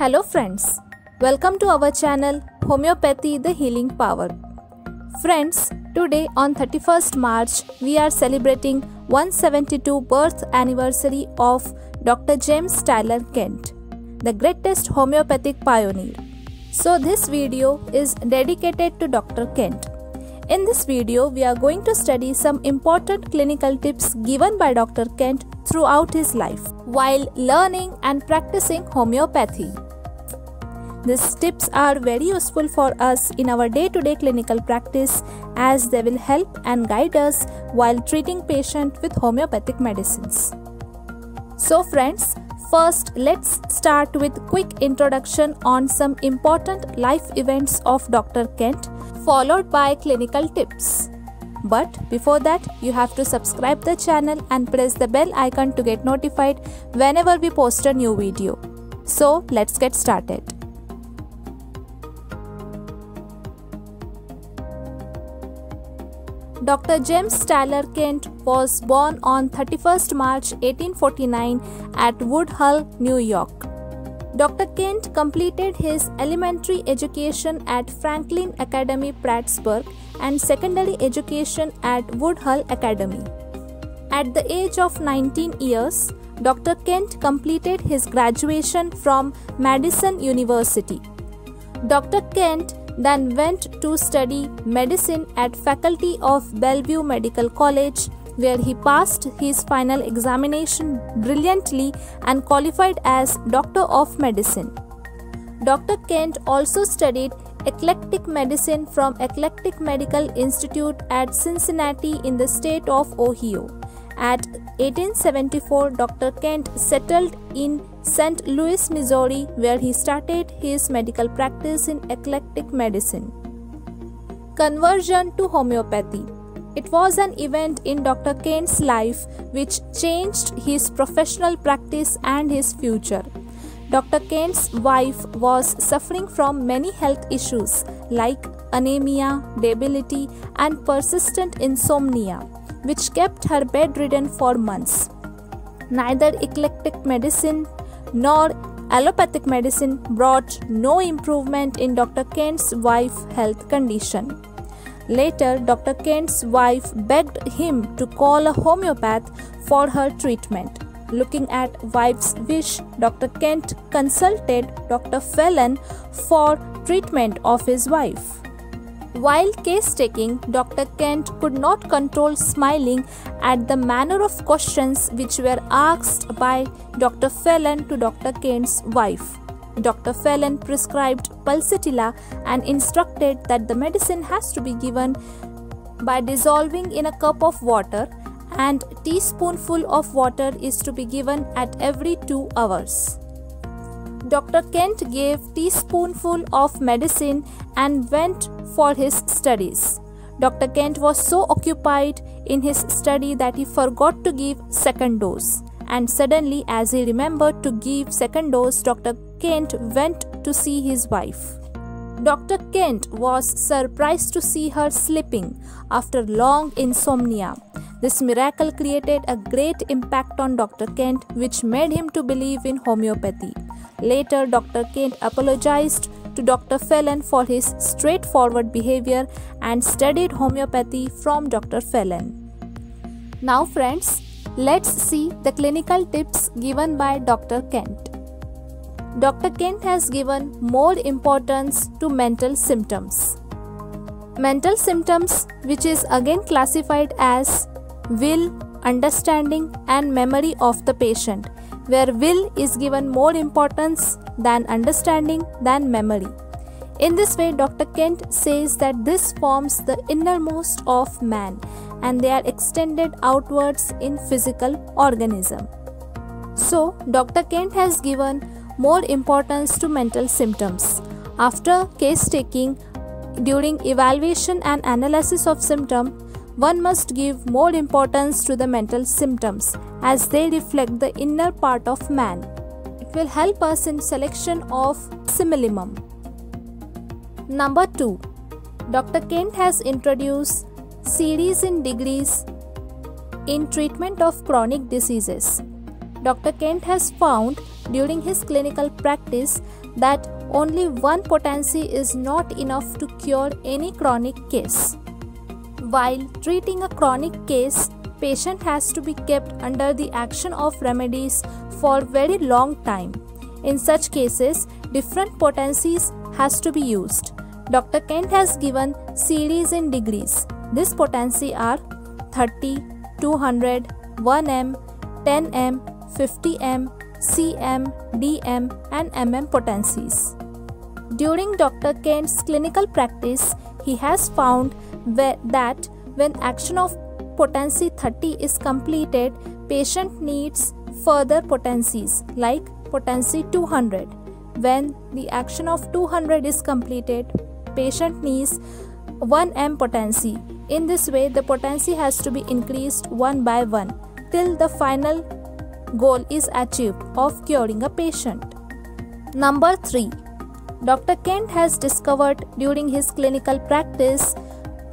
Hello friends, welcome to our channel homeopathy the healing power. Friends, today on 31st March we are celebrating 172 birth anniversary of Dr. James Tyler Kent, the greatest homeopathic pioneer. So this video is dedicated to Dr. Kent. In this video we are going to study some important clinical tips given by Dr. Kent throughout his life while learning and practicing homeopathy. These tips are very useful for us in our day-to-day clinical practice as they will help and guide us while treating patients with homeopathic medicines. So friends, first let's start with quick introduction on some important life events of Dr. Kent, followed by clinical tips. But before that, you have to subscribe the channel and press the bell icon to get notified whenever we post a new video. So let's get started. Dr. James Tyler Kent was born on 31st March 1849 at Woodhull, New York. Dr. Kent completed his elementary education at Franklin Academy, Prattsburg, and secondary education at Woodhull Academy. At the age of 19 years, Dr. Kent completed his graduation from Madison University. Dr. Kent then went to study medicine at faculty of Bellevue Medical College, where he passed his final examination brilliantly and qualified as Doctor of Medicine. Dr. Kent also studied Eclectic Medicine from Eclectic Medical Institute at Cincinnati in the state of Ohio. At 1874, Dr. Kent settled in St. Louis, Missouri, where he started his medical practice in Eclectic Medicine. Conversion to homeopathy. It was an event in Dr. Kent's life which changed his professional practice and his future. Dr. Kent's wife was suffering from many health issues like anemia, debility, and persistent insomnia, which kept her bedridden for months. Neither eclectic medicine nor allopathic medicine brought no improvement in Dr. Kent's wife's health condition. Later, Dr. Kent's wife begged him to call a homeopath for her treatment. Looking at wife's wish, Dr. Kent consulted Dr. Fallon for treatment of his wife. While case-taking, Dr. Kent could not control smiling at the manner of questions which were asked by Dr. Fallon to Dr. Kent's wife. Dr. Fallon prescribed Pulsatilla and instructed that the medicine has to be given by dissolving in a cup of water, and a teaspoonful of water is to be given at every 2 hours. Dr. Kent gave a teaspoonful of medicine and went for his studies. Dr. Kent was so occupied in his study that he forgot to give second dose. And suddenly, as he remembered to give second dose, Dr. Kent went to see his wife. Dr. Kent was surprised to see her sleeping after long insomnia. This miracle created a great impact on Dr. Kent, which made him to believe in homeopathy. Later, Dr. Kent apologized to Dr. Fallon for his straightforward behavior and studied homeopathy from Dr. Fallon. Now friends, let's see the clinical tips given by Dr. Kent. Dr. Kent has given more importance to mental symptoms. Mental symptoms, which is again classified as will, understanding, and memory of the patient, where will is given more importance than understanding than memory. In this way, Dr. Kent says that this forms the innermost of man and they are extended outwards in physical organism. So, Dr. Kent has given more importance to mental symptoms. After case taking, during evaluation and analysis of symptom, one must give more importance to the mental symptoms as they reflect the inner part of man. It will help us in selection of similimum. Number 2. Dr. Kent has introduced series in degrees in treatment of chronic diseases. Dr. Kent has found during his clinical practice that only one potency is not enough to cure any chronic case. While treating a chronic case, patient has to be kept under the action of remedies for very long time. In such cases, different potencies has to be used. Dr. Kent has given series in degrees. This potency are 30, 200, 1M, 10M, 50M, CM, DM and MM potencies. During Dr. Kent's clinical practice, he has found that when action of potency 30 is completed, patient needs further potencies like potency 200. When the action of 200 is completed, patient needs 1M potency. In this way, the potency has to be increased one by one till the final goal is achieved of curing a patient. Number 3. Dr. Kent has discovered during his clinical practice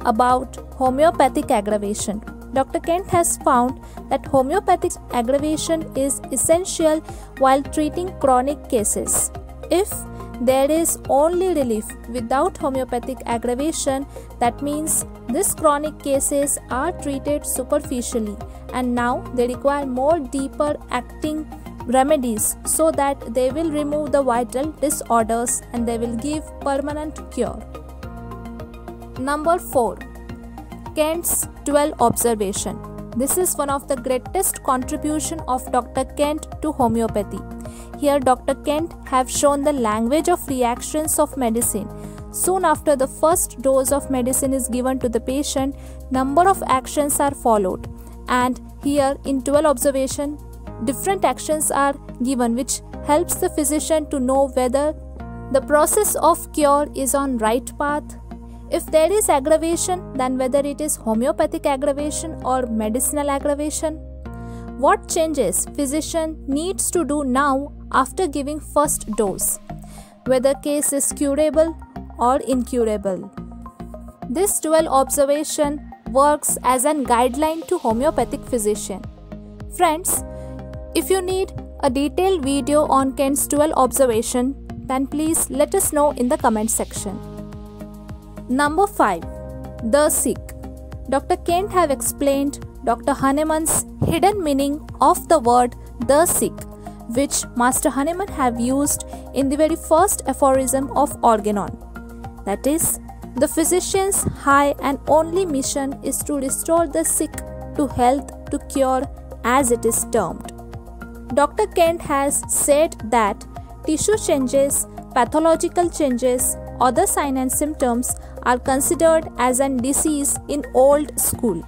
about homeopathic aggravation. Dr. Kent has found that homeopathic aggravation is essential while treating chronic cases. If there is only relief without homeopathic aggravation, that means these chronic cases are treated superficially and now they require more deeper acting remedies so that they will remove the vital disorders and they will give permanent cure. Number 4. Kent's 12 observation. This is one of the greatest contribution of Dr. Kent to homeopathy. Here Dr. Kent have shown the language of reactions of medicine. Soon after the first dose of medicine is given to the patient, number of actions are followed. And here in 12 observation, different actions are given which helps the physician to know whether the process of cure is on right path. If there is aggravation, then whether it is homeopathic aggravation or medicinal aggravation. What changes physician needs to do now after giving first dose? Whether case is curable or incurable. This dual observation works as a guideline to homeopathic physician. Friends, if you need a detailed video on Kent's dual observation, then please let us know in the comment section. Number 5. The Sick. Dr. Kent have explained Dr. Hahnemann's hidden meaning of the word the sick, which Master Hahnemann have used in the very first aphorism of Organon. That is, the physician's high and only mission is to restore the sick to health to cure, as it is termed. Dr. Kent has said that tissue changes, pathological changes, other signs and symptoms are considered as a disease in old school.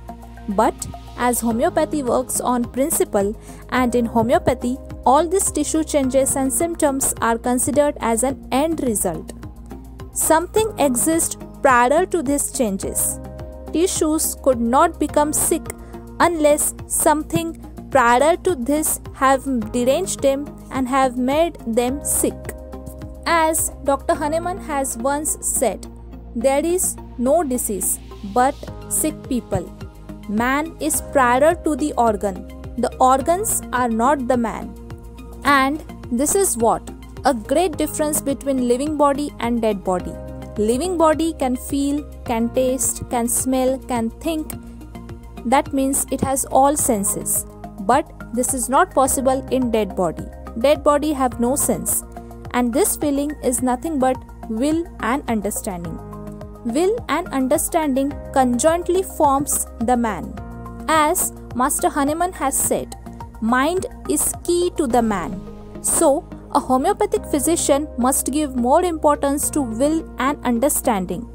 But as homeopathy works on principle, and in homeopathy, all these tissue changes and symptoms are considered as an end result. Something exists prior to these changes. Tissues could not become sick unless something prior to this have deranged them and have made them sick. As Dr. Hahnemann has once said, there is no disease but sick people. Man is prior to the organ. The organs are not the man. And this is what? A great difference between living body and dead body. Living body can feel, can taste, can smell, can think. That means it has all senses. But this is not possible in dead body. Dead body have no sense. And this feeling is nothing but will and understanding. Will and understanding conjointly forms the man. As Master Hahnemann has said, mind is key to the man. So, a homeopathic physician must give more importance to will and understanding,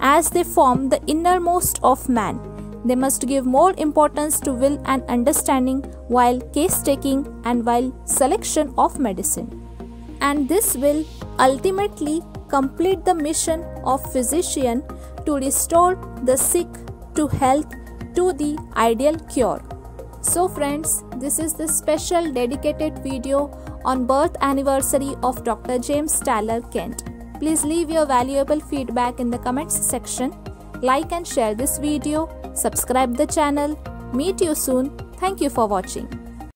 as they form the innermost of man. They must give more importance to will and understanding while case taking and while selection of medicine. And this will ultimately complete the mission of physician to restore the sick to health to the ideal cure. So friends, this is the special dedicated video on birth anniversary of Dr. James Tyler Kent. Please leave your valuable feedback in the comments section. Like and share this video, subscribe the channel. Meet you soon. Thank you for watching.